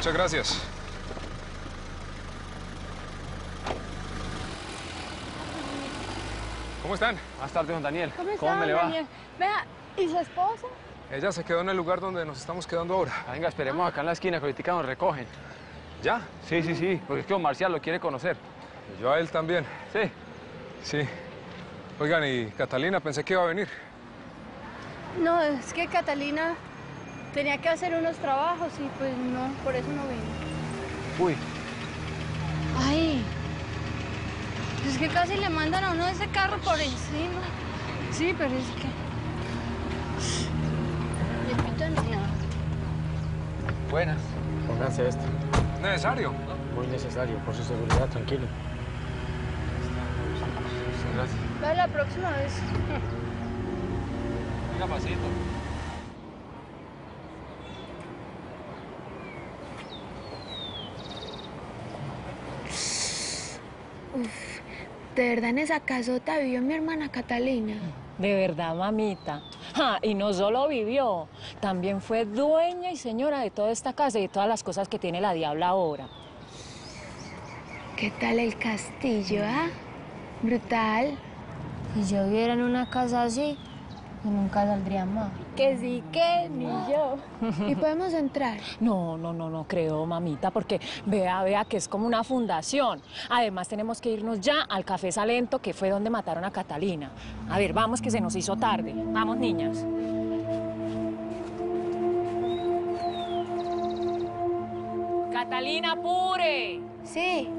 Muchas gracias. ¿Cómo están? Buenas tardes, don Daniel. ¿Cómo me le va? Vea, ¿y su esposa? Ella se quedó en el lugar donde nos estamos quedando ahora. Venga, esperemos acá en la esquina, que ahorita nos recogen. ¿Ya? Sí, sí, sí, porque es que don Marcial lo quiere conocer. Y yo a él también. ¿Sí? Sí. Oigan, y Catalina, pensé que iba a venir. No, es que Catalina tenía que hacer unos trabajos y pues no, por eso no vino. Uy. Ay. Es que casi le mandan a uno ese carro por encima. Sí, pero es que... Le pitan nada. Buenas. Pónganse esto. ¿Necesario? Muy necesario, por su seguridad, tranquilo. Gracias. Para la próxima vez. Venga, pasito. Uf. ¿De verdad en esa casota vivió mi hermana Catalina? De verdad, mamita. Ja, y no solo vivió, también fue dueña y señora de toda esta casa y de todas las cosas que tiene la Diabla ahora. ¿Qué tal el castillo, ah? Brutal. Si yo viviera en una casa así, yo nunca saldría más. Que sí, que ni yo. ¿Y podemos entrar? No, no, no, no creo, mamita, porque vea, vea que es como una fundación. Además, tenemos que irnos ya al Café Salento, que fue donde mataron a Catalina. A ver, vamos, que se nos hizo tarde. Vamos, niñas. Catalina, apure. Sí.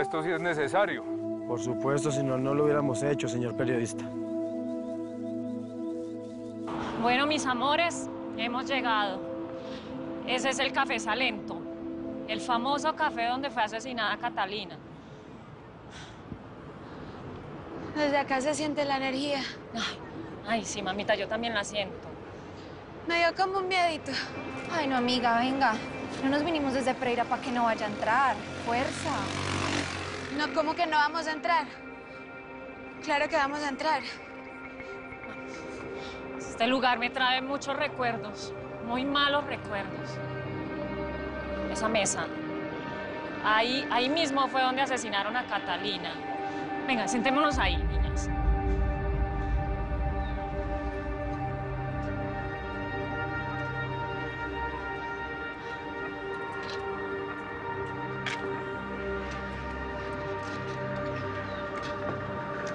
Esto sí es necesario. Por supuesto, si no, no lo hubiéramos hecho, señor periodista. Bueno, mis amores, hemos llegado. Ese es el Café Salento, el famoso café donde fue asesinada Catalina. Desde acá se siente la energía. Ay, ay, sí, mamita, yo también la siento. Me dio como un miedito. Ay, no, amiga, venga. No nos vinimos desde Pereira para que no vaya a entrar. Fuerza. No, ¿cómo que no vamos a entrar? Claro que vamos a entrar. Este lugar me trae muchos recuerdos, muy malos recuerdos. Esa mesa, ahí mismo fue donde asesinaron a Catalina. Venga, sentémonos ahí, niñas.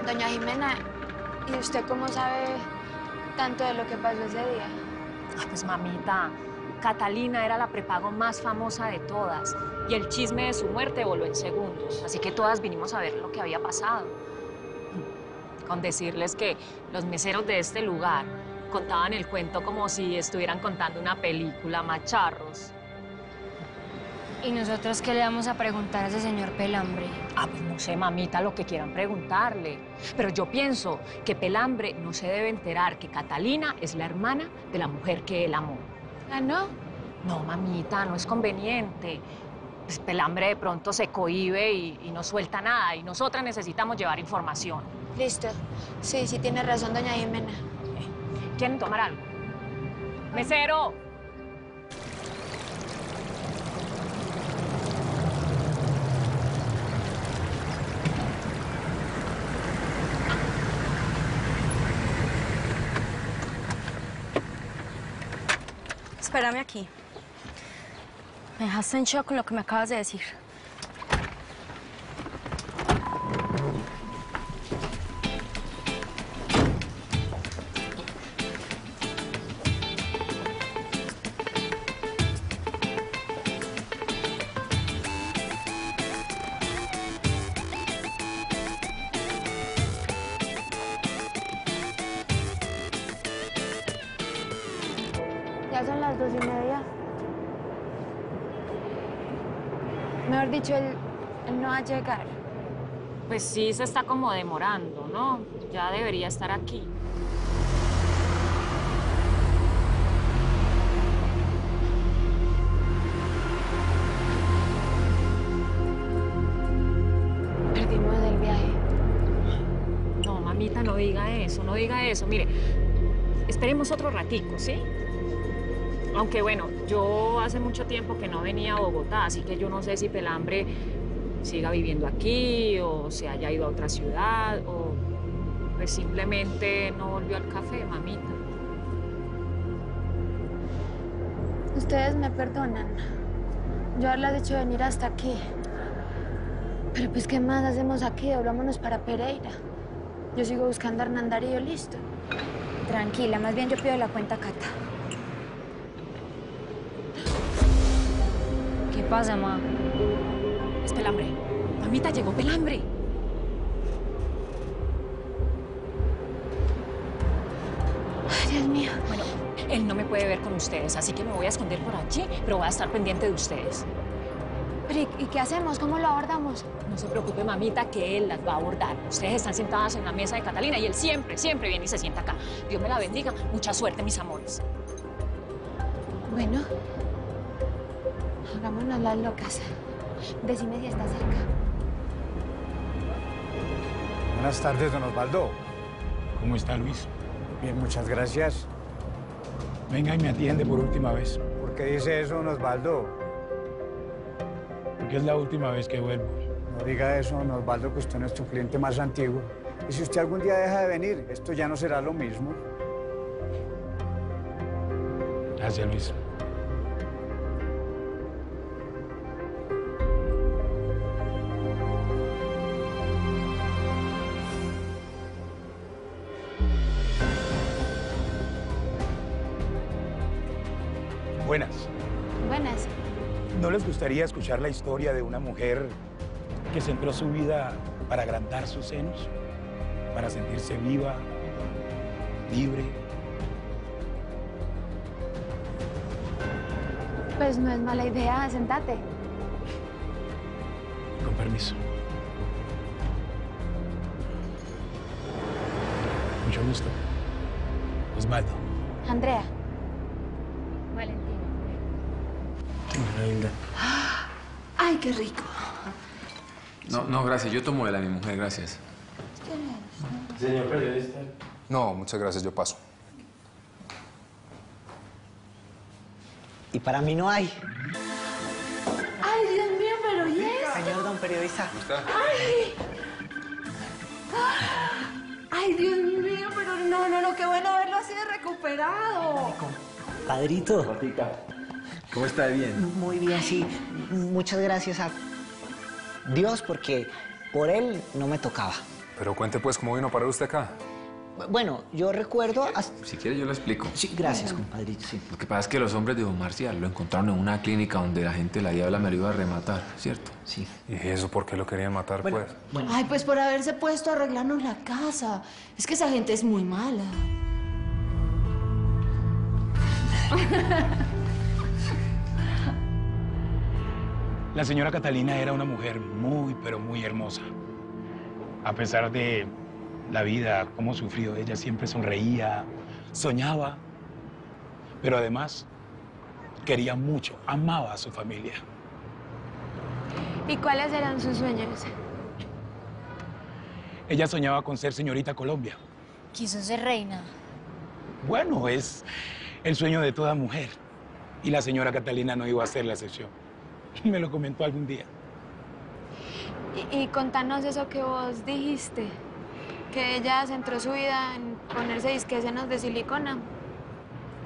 Doña Jimena, ¿y usted cómo sabe tanto de lo que pasó ese día? Ah, pues, mamita, Catalina era la prepago más famosa de todas y el chisme de su muerte voló en segundos, así que todas vinimos a ver lo que había pasado. Con decirles que los meseros de este lugar contaban el cuento como si estuvieran contando una película, macharros. ¿Y nosotros qué le vamos a preguntar a ese señor Pelambre? Ah, pues no sé, mamita, lo que quieran preguntarle. Pero yo pienso que Pelambre no se debe enterar que Catalina es la hermana de la mujer que él amó. ¿Ah, no? No, mamita, no es conveniente. Pues Pelambre de pronto se cohíbe y no suelta nada. Y nosotras necesitamos llevar información. Listo. Sí, sí tiene razón, doña Jimena. ¿Quieren tomar algo? ¡Mesero! Espérame aquí. Me dejaste en shock con lo que me acabas de decir. Ya son las 2:30. Mejor dicho, él no va a llegar. Pues sí, se está como demorando, ¿no? Ya debería estar aquí. eso, no diga eso. Mire, esperemos otro ratico, ¿sí? Aunque, bueno, yo hace mucho tiempo que no venía a Bogotá, así que yo no sé si Pelambre siga viviendo aquí o se haya ido a otra ciudad o pues simplemente no volvió al café, mamita. Ustedes me perdonan. Yo haberlas hecho venir hasta aquí. Pero pues, ¿qué más hacemos aquí? Doblámonos para Pereira. Yo sigo buscando a Hernán Darío, listo. Tranquila, más bien yo pido la cuenta a Cata. ¿Qué pasa, ma? Es Pelambre. Mamita, llegó Pelambre. Ay, Dios mío. Bueno, él no me puede ver con ustedes, así que me voy a esconder por allí, pero voy a estar pendiente de ustedes. Pero, ¿y qué hacemos? ¿Cómo lo abordamos? No se preocupe, mamita, que él las va a abordar. Ustedes están sentadas en la mesa de Catalina y él siempre, siempre viene y se sienta acá. Dios me la bendiga. Mucha suerte, mis amores. Bueno, hagámonos las locas. Decime si está cerca. Buenas tardes, don Osvaldo. ¿Cómo está, Luis? Bien, muchas gracias. Venga y me atiende por última vez. ¿Por qué dice eso, don Osvaldo? Porque es la última vez que vuelvo. No diga eso, don Osvaldo, que usted es nuestro cliente más antiguo. Y si usted algún día deja de venir, esto ya no será lo mismo. Gracias, Luis. Buenas. Buenas. ¿No les gustaría escuchar la historia de una mujer que centró su vida para agrandar sus senos, para sentirse viva, libre? Pues no es mala idea, sentate. Con permiso. Mucho gusto. Osvaldo. Andrea. Valentín. Hilda. ¡Ay, qué rico! No, no, gracias. Yo tomo de la mi mujer, gracias. ¿Señor periodista? No, muchas gracias. Yo paso. Y para mí no hay. ¡Ay, Dios mío, pero ya es! Señor don periodista. ¿Cómo está? ¡Ay! ¡Ay, Dios mío, pero no, no, no! ¡Qué bueno verlo así de recuperado! Padrito. Patica. ¿Cómo está? ¿Bien? Muy bien, sí. Muchas gracias a Dios, porque por él no me tocaba. Pero cuente, pues, ¿cómo vino a parar usted acá? Bueno, yo recuerdo... Si quiere, yo lo explico. Sí, gracias, compadrito, sí. Lo que pasa es que los hombres de don Marcial lo encontraron en una clínica donde la gente de La Diabla me lo iba a rematar, ¿cierto? Sí. ¿Y eso por qué lo querían matar, bueno, pues? Bueno. Ay, pues por haberse puesto a arreglarnos la casa. Es que esa gente es muy mala. La señora Catalina era una mujer muy, pero muy hermosa. A pesar de la vida, cómo sufrió, ella siempre sonreía, soñaba. Pero además, quería mucho, amaba a su familia. ¿Y cuáles eran sus sueños? Ella soñaba con ser señorita Colombia. Quiso ser reina. Bueno, es el sueño de toda mujer. Y la señora Catalina no iba a ser la excepción. Me lo comentó algún día. Y contanos eso que vos dijiste, que ella centró su vida en ponerse disque senos de silicona.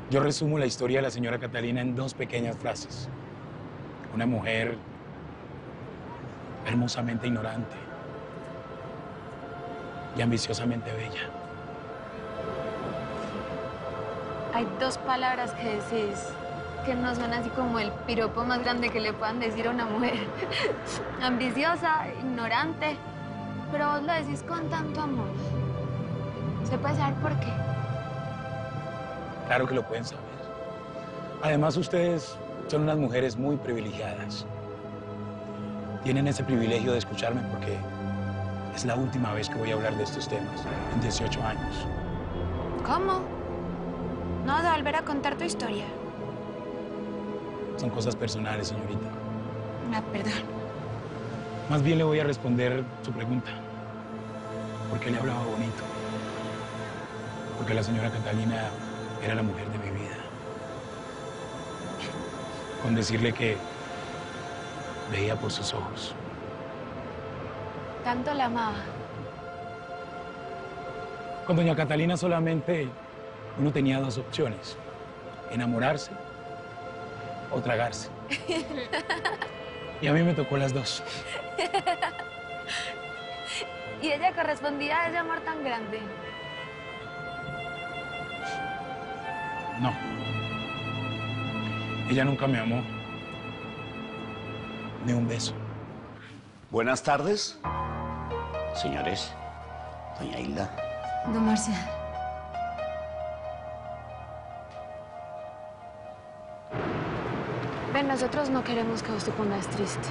Yo resumo la historia de la señora Catalina en dos pequeñas frases. Una mujer hermosamente ignorante y ambiciosamente bella. Hay dos palabras que decís que no son así como el piropo más grande que le puedan decir a una mujer. Ambiciosa, ignorante, pero vos lo decís con tanto amor. ¿Se puede saber por qué? Claro que lo pueden saber. Además, ustedes son unas mujeres muy privilegiadas. Tienen ese privilegio de escucharme porque es la última vez que voy a hablar de estos temas en 18 años. ¿Cómo? ¿No vas a volver a contar tu historia? Son cosas personales, señorita. Ah, perdón. Más bien le voy a responder su pregunta. ¿Por qué le hablaba bonito? porque la señora Catalina era la mujer de mi vida. Con decirle que veía por sus ojos. ¿Tanto la amaba? Con doña Catalina solamente uno tenía dos opciones. Enamorarse o tragarse. Y a mí me tocó las dos. ¿Y ella correspondía a ese amor tan grande? No. Ella nunca me amó. Ni un beso. Buenas tardes. Señores, doña Hilda. Don Marcia. Ven, nosotros no queremos que vos te pongas triste.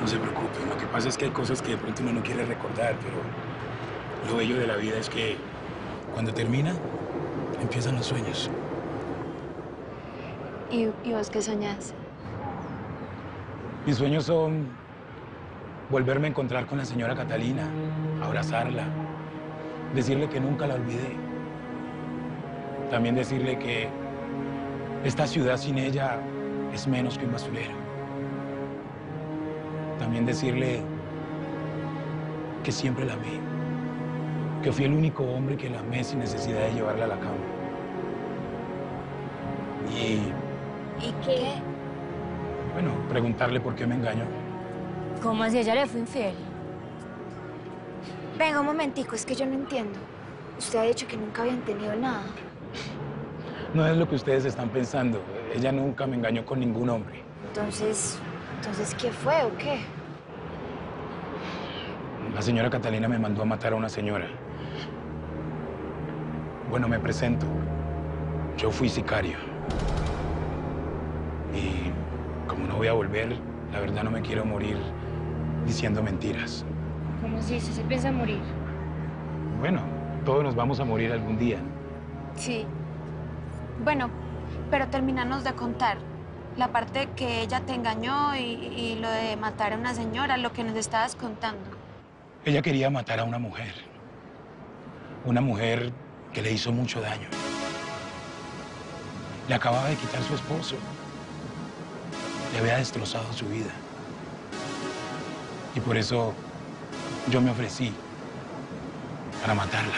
No se preocupen, lo que pasa es que hay cosas que de pronto uno no quiere recordar, pero lo bello de la vida es que cuando termina, empiezan los sueños. ¿Y vos qué soñás? Mis sueños son volverme a encontrar con la señora Catalina, abrazarla, decirle que nunca la olvidé. También decirle que esta ciudad sin ella es menos que un basurero. También decirle que siempre la amé, que fui el único hombre que la amé sin necesidad de llevarla a la cama. ¿Y qué? Bueno, preguntarle por qué me engañó. ¿Cómo así? ¿Ella le fue infiel? Venga, un momentico, es que yo no entiendo. Usted ha dicho que nunca habían tenido nada. No es lo que ustedes están pensando. Ella nunca me engañó con ningún hombre. Entonces, ¿qué fue o qué? La señora Catalina me mandó a matar a una señora. Bueno, me presento. Yo fui sicario. Y como no voy a volver, la verdad no me quiero morir diciendo mentiras. ¿Cómo así? ¿Se piensa morir? Bueno, todos nos vamos a morir algún día. Sí. Bueno, pero terminanos de contar la parte que ella te engañó y lo de matar a una señora, lo que nos estabas contando. Ella quería matar a una mujer. Una mujer que le hizo mucho daño. Le acababa de quitar su esposo. Le había destrozado su vida. Y por eso yo me ofrecí para matarla.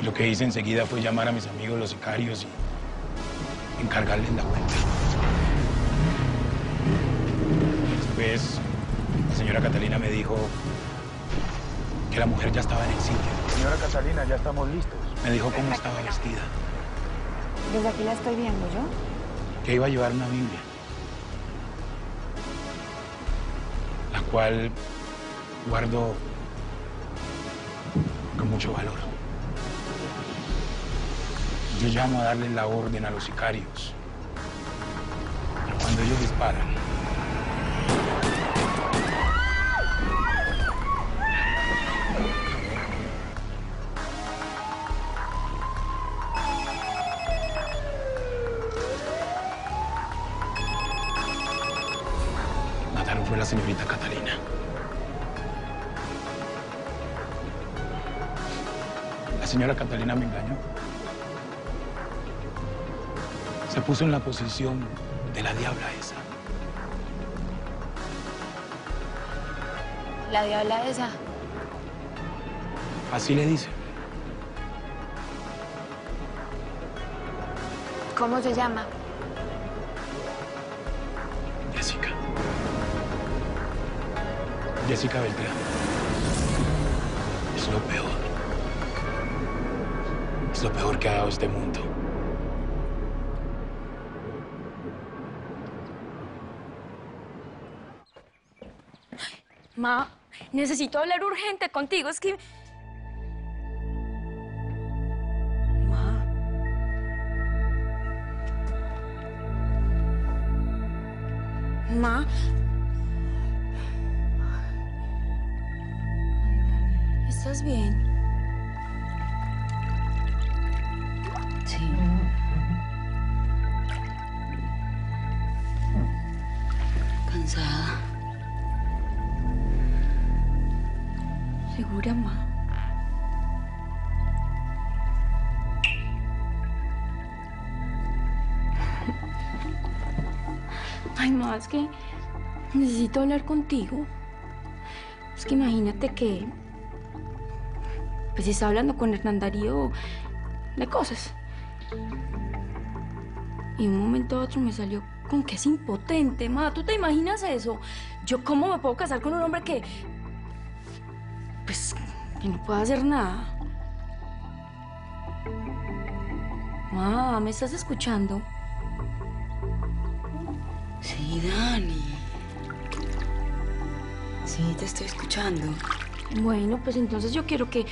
Y lo que hice enseguida fue llamar a mis amigos los sicarios y encargarles la cuenta. Después, la señora Catalina me dijo que la mujer ya estaba en el sitio. Señora Catalina, ya estamos listos. Me dijo cómo estaba vestida. Desde aquí la estoy viendo, ¿yo? Que iba a llevar una Biblia, la cual guardo con mucho valor. Yo llamo a darle la orden a los sicarios, pero cuando ellos disparan, la señorita Catalina. La señora Catalina me engañó. Se puso en la posición de la diabla esa. ¿La diabla esa? Así le dice. ¿Cómo se llama? Yésica Beltrán. Es lo peor. Es lo peor que ha dado este mundo. Ma, necesito hablar urgente contigo. Es que... Ma. ¿Estás bien? Sí. ¿Cansada? Seguro segura, ma. Ay, ma, es que necesito hablar contigo. Es que imagínate que... pues está hablando con Hernán Darío de cosas. Y de un momento a otro me salió con que es impotente, ma. ¿Tú te imaginas eso? ¿Yo cómo me puedo casar con un hombre que... pues, que no pueda hacer nada? Ma, ¿me estás escuchando? Sí, Dani. Sí, te estoy escuchando. Bueno, pues entonces yo quiero que,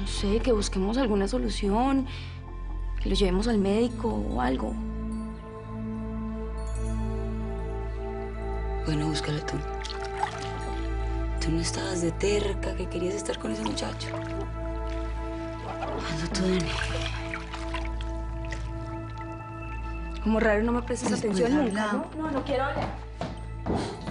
no sé, que busquemos alguna solución, que lo llevemos al médico o algo. Bueno, búscalo tú. Tú no estabas de terca que querías estar con ese muchacho. Cuando tú, Dani. Como raro no me prestas atención nunca, ¿no? No, no quiero hablar.